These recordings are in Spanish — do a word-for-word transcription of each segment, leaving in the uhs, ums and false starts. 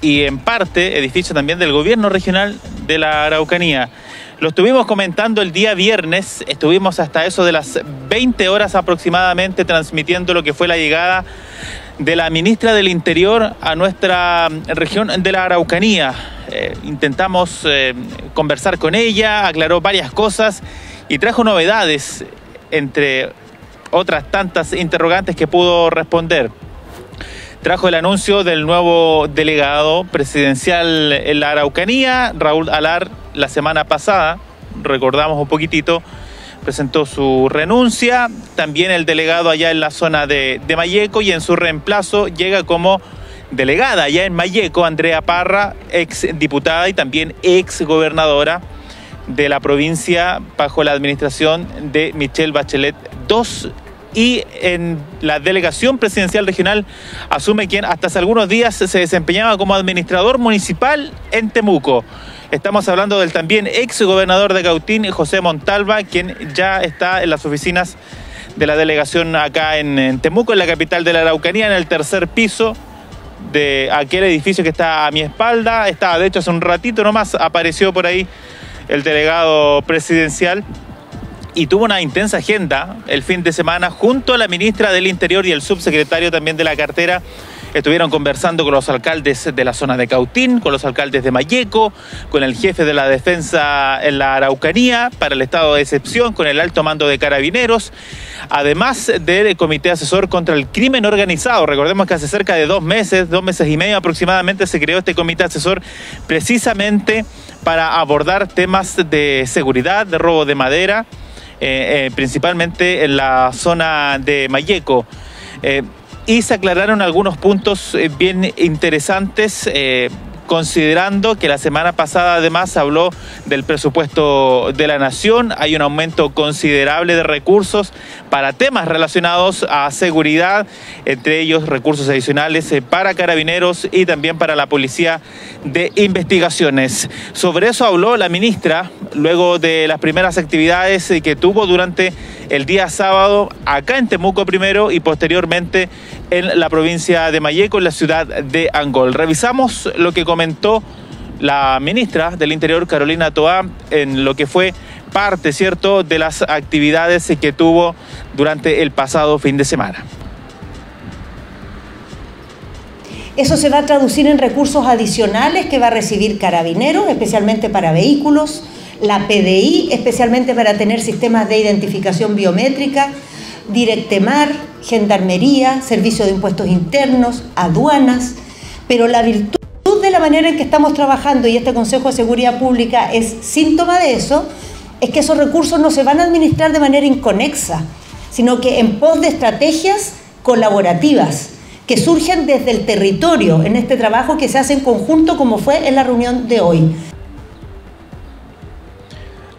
y en parte edificio también del gobierno regional de la Araucanía. Lo estuvimos comentando el día viernes, estuvimos hasta eso de las veinte horas aproximadamente transmitiendo lo que fue la llegada de la ministra del Interior a nuestra región de la Araucanía. Eh, intentamos eh, conversar con ella, aclaró varias cosas y trajo novedades, entre otras tantas interrogantes que pudo responder. Trajo el anuncio del nuevo delegado presidencial en la Araucanía, Raúl Alar. La semana pasada, recordamos un poquitito, presentó su renuncia. También el delegado allá en la zona de, de Malleco, y en su reemplazo llega como delegada allá en Malleco Andrea Parra, ex diputada y también ex gobernadora de la provincia bajo la administración de Michelle Bachelet segundo. Y en la delegación presidencial regional asume quien hasta hace algunos días se desempeñaba como administrador municipal en Temuco. Estamos hablando del también ex gobernador de Cautín, José Montalva, quien ya está en las oficinas de la delegación acá en, en Temuco, en la capital de la Araucanía, en el tercer piso de aquel edificio que está a mi espalda. Estaba, de hecho, hace un ratito nomás apareció por ahí el delegado presidencial. Y tuvo una intensa agenda el fin de semana junto a la ministra del Interior y el subsecretario también de la cartera. Estuvieron conversando con los alcaldes de la zona de Cautín, con los alcaldes de Malleco, con el jefe de la defensa en la Araucanía para el estado de excepción, con el alto mando de carabineros, además del comité asesor contra el crimen organizado. Recordemos que hace cerca de dos meses, dos meses y medio aproximadamente, se creó este comité asesor precisamente para abordar temas de seguridad, de robo de madera, Eh, eh, principalmente en la zona de Malleco, eh, y se aclararon algunos puntos eh, bien interesantes, eh, considerando que la semana pasada además habló del presupuesto de la nación. Hay un aumento considerable de recursos para temas relacionados a seguridad, entre ellos recursos adicionales eh, para carabineros y también para la policía de investigaciones. Sobre eso habló la ministra luego de las primeras actividades que tuvo durante el día sábado acá en Temuco primero y posteriormente en la provincia de Malleco, en la ciudad de Angol. Revisamos lo que comentó la ministra del Interior, Carolina Tohá, en lo que fue parte, ¿cierto?, de las actividades que tuvo durante el pasado fin de semana. Eso se va a traducir en recursos adicionales que va a recibir Carabineros, especialmente para vehículos, la P D I, especialmente para tener sistemas de identificación biométrica, Directemar, Gendarmería, Servicio de Impuestos Internos, Aduanas. Pero la virtud de la manera en que estamos trabajando, y este Consejo de Seguridad Pública es síntoma de eso, es que esos recursos no se van a administrar de manera inconexa, sino que en pos de estrategias colaborativas que surgen desde el territorio en este trabajo que se hace en conjunto, como fue en la reunión de hoy.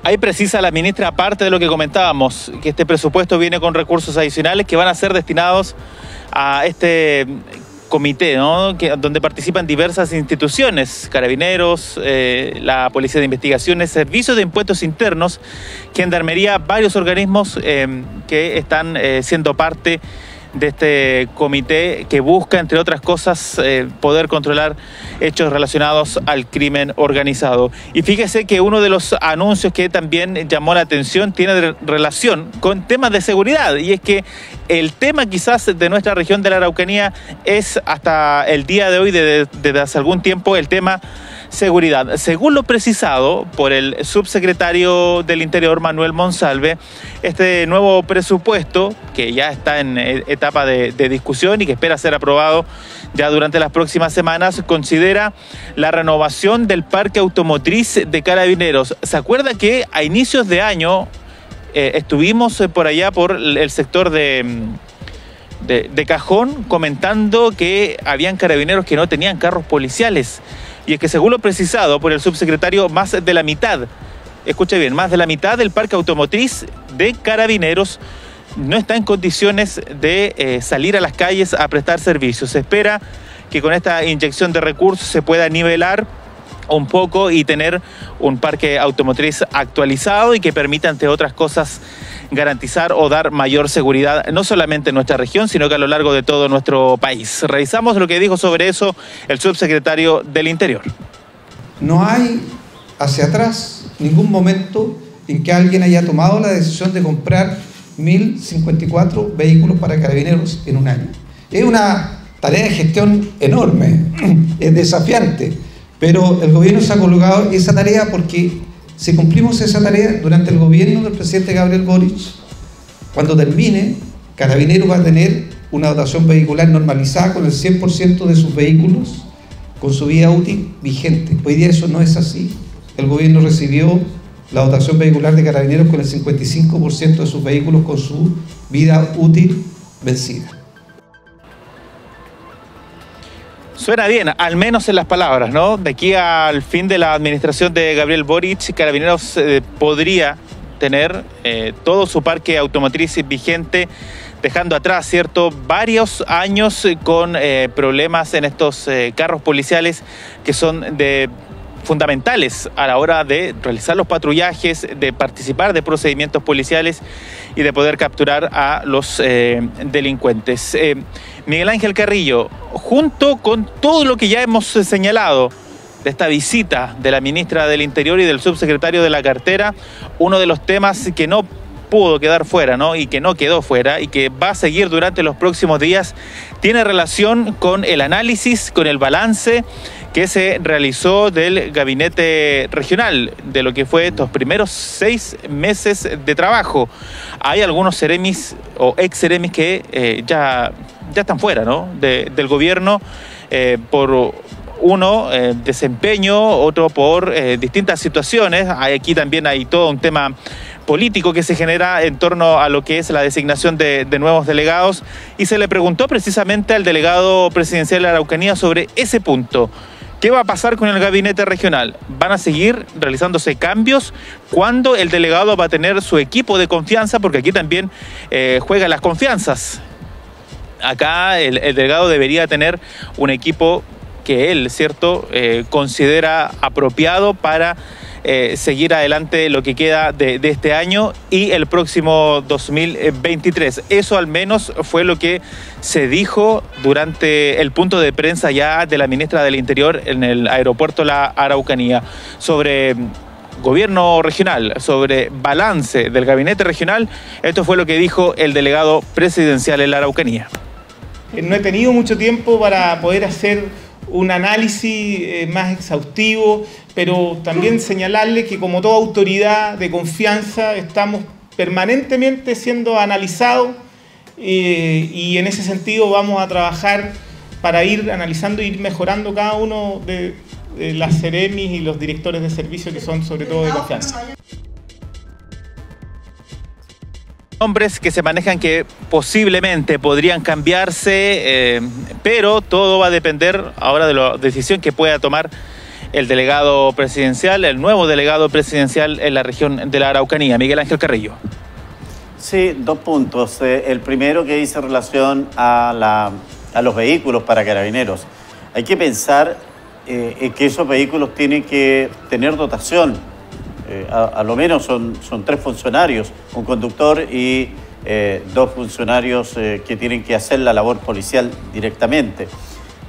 Ahí precisa la ministra, aparte de lo que comentábamos, que este presupuesto viene con recursos adicionales que van a ser destinados a este comité, ¿no?, que, donde participan diversas instituciones: Carabineros, eh, la Policía de Investigaciones, Servicios de Impuestos Internos, Gendarmería, varios organismos eh, que están eh, siendo parte de este comité que busca, entre otras cosas, eh, poder controlar hechos relacionados al crimen organizado. Y fíjese que uno de los anuncios que también llamó la atención tiene relación con temas de seguridad, y es que el tema quizás de nuestra región de la Araucanía es, hasta el día de hoy, desde, desde hace algún tiempo, el tema seguridad. Según lo precisado por el subsecretario del Interior, Manuel Monsalve, este nuevo presupuesto, que ya está en etapa de, de discusión y que espera ser aprobado ya durante las próximas semanas, considera la renovación del parque automotriz de Carabineros. ¿Se acuerda que a inicios de año eh, estuvimos por allá por el sector de... De, de Cajón, comentando que habían carabineros que no tenían carros policiales? Y es que, según lo precisado por el subsecretario, más de la mitad, escuche bien, más de la mitad del parque automotriz de Carabineros no está en condiciones de eh, salir a las calles a prestar servicios. Se espera que con esta inyección de recursos se pueda nivelar un poco y tener un parque automotriz actualizado y que permita, entre otras cosas, garantizar o dar mayor seguridad, no solamente en nuestra región, sino que a lo largo de todo nuestro país. Revisamos lo que dijo sobre eso el subsecretario del Interior. No hay hacia atrás ningún momento en que alguien haya tomado la decisión de comprar mil cincuenta y cuatro vehículos para carabineros en un año. Es una tarea de gestión enorme, es desafiante, pero el gobierno se ha colocado esa tarea porque si cumplimos esa tarea durante el gobierno del presidente Gabriel Boric, cuando termine, Carabineros va a tener una dotación vehicular normalizada con el cien por ciento de sus vehículos con su vida útil vigente. Hoy día eso no es así. El gobierno recibió la dotación vehicular de Carabineros con el cincuenta y cinco por ciento de sus vehículos con su vida útil vencida. Suena bien, al menos en las palabras, ¿no? De aquí al fin de la administración de Gabriel Boric, Carabineros eh, podría tener eh, todo su parque automotriz vigente, dejando atrás, ¿cierto?, varios años con eh, problemas en estos eh, carros policiales que son de... fundamentales a la hora de realizar los patrullajes, de participar de procedimientos policiales y de poder capturar a los eh, delincuentes. Eh, Miguel Ángel Carrillo, junto con todo lo que ya hemos señalado de esta visita de la ministra del Interior y del subsecretario de la cartera, uno de los temas que no pudo quedar fuera, ¿no? Y que no quedó fuera y que va a seguir durante los próximos días, tiene relación con el análisis, con el balance que se realizó del gabinete regional, de lo que fue estos primeros seis meses de trabajo. Hay algunos seremis o ex seremis que eh, ya, ya están fuera, ¿no?, de, del gobierno eh, por uno eh, desempeño, otro por eh, distintas situaciones. Aquí también hay todo un tema político que se genera en torno a lo que es la designación de, de nuevos delegados, y se le preguntó precisamente al delegado presidencial de la Araucanía sobre ese punto. ¿Qué va a pasar con el gabinete regional? ¿Van a seguir realizándose cambios? ¿Cuándo el delegado va a tener su equipo de confianza? Porque aquí también eh, juegan las confianzas. Acá el, el delegado debería tener un equipo que él, ¿cierto?, eh, considera apropiado para eh, seguir adelante lo que queda de, de este año y el próximo dos mil veintitrés. Eso al menos fue lo que se dijo durante el punto de prensa ya de la ministra del Interior en el aeropuerto La Araucanía sobre gobierno regional, sobre balance del gabinete regional. Esto fue lo que dijo el delegado presidencial en La Araucanía. No he tenido mucho tiempo para poder hacer un análisis más exhaustivo, pero también señalarle que como toda autoridad de confianza estamos permanentemente siendo analizados eh, y en ese sentido vamos a trabajar para ir analizando e ir mejorando cada uno de, de las seremis y los directores de servicio que son sobre todo de confianza. Nombres que se manejan que posiblemente podrían cambiarse, eh, pero todo va a depender ahora de la decisión que pueda tomar el delegado presidencial, el nuevo delegado presidencial en la región de la Araucanía, Miguel Ángel Carrillo. Sí, dos puntos. El primero que dice relación a, la, a los vehículos para carabineros. Hay que pensar eh, que esos vehículos tienen que tener dotación. Eh, a, a lo menos son, son tres funcionarios, un conductor y eh, dos funcionarios eh, que tienen que hacer la labor policial directamente.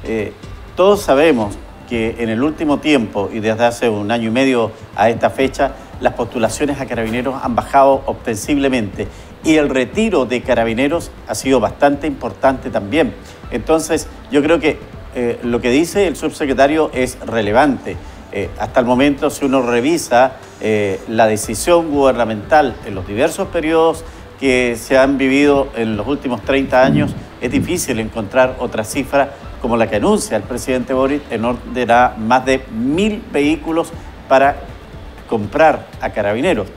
Eh, todos sabemos que en el último tiempo, y desde hace un año y medio a esta fecha, las postulaciones a Carabineros han bajado ostensiblemente y el retiro de Carabineros ha sido bastante importante también. Entonces, yo creo que eh, lo que dice el subsecretario es relevante. Eh, hasta el momento, si uno revisa eh, la decisión gubernamental en los diversos periodos que se han vivido en los últimos treinta años, es difícil encontrar otra cifra como la que anuncia el presidente Boric en orden a más de mil vehículos para comprar a Carabineros.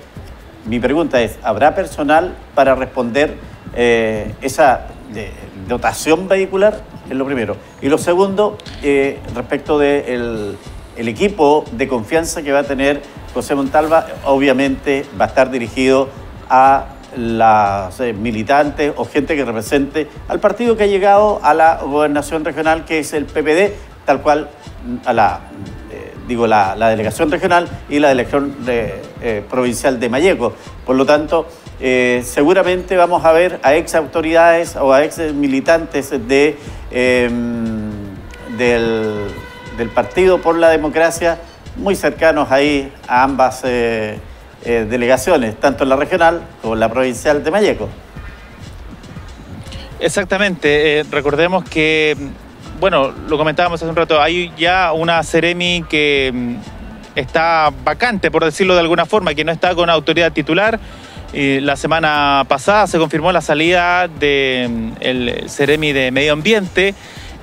Mi pregunta es, ¿habrá personal para responder eh, esa eh, dotación vehicular? Es lo primero. Y lo segundo, eh, respecto del... De El equipo de confianza que va a tener José Montalva, obviamente va a estar dirigido a las militantes o gente que represente al partido que ha llegado a la gobernación regional, que es el P P D, tal cual a la eh, digo, la, la delegación regional y la delegación de, eh, provincial de Malleco. Por lo tanto, eh, seguramente vamos a ver a ex autoridades o a ex militantes de, eh, del, del Partido por la Democracia muy cercanos ahí a ambas eh, eh, delegaciones, tanto en la regional como en la provincial de Malleco. Exactamente, eh, recordemos que, bueno, lo comentábamos hace un rato, hay ya una Ceremi que está vacante, por decirlo de alguna forma, que no está con autoridad titular. Eh, la semana pasada se confirmó la salida del Ceremi de Medio Ambiente.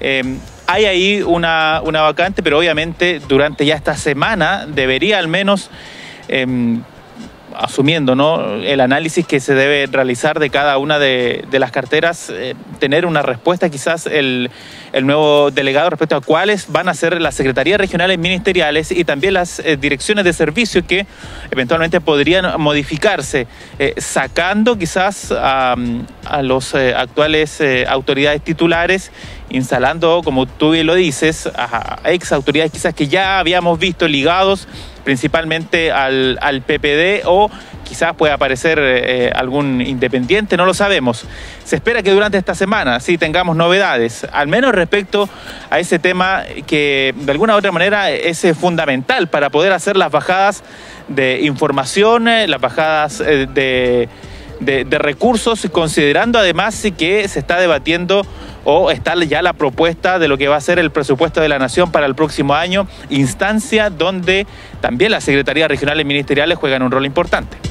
Eh, hay ahí una, una vacante, pero obviamente durante ya esta semana debería al menos... Eh, asumiendo, ¿no?, el análisis que se debe realizar de cada una de, de las carteras, eh, tener una respuesta quizás el, el nuevo delegado respecto a cuáles van a ser las secretarías regionales ministeriales y también las eh, direcciones de servicio que eventualmente podrían modificarse, eh, sacando quizás a, a los eh, actuales eh, autoridades titulares, instalando, como tú bien lo dices, a ex autoridades quizás que ya habíamos visto ligados principalmente al, al P P D, o quizás pueda aparecer eh, algún independiente, no lo sabemos. Se espera que durante esta semana sí tengamos novedades, al menos respecto a ese tema que de alguna u otra manera es eh, fundamental para poder hacer las bajadas de información, eh, las bajadas eh, de... De, de recursos, considerando además que se está debatiendo o está ya la propuesta de lo que va a ser el presupuesto de la Nación para el próximo año, instancia donde también las secretarías regionales ministeriales juegan un rol importante.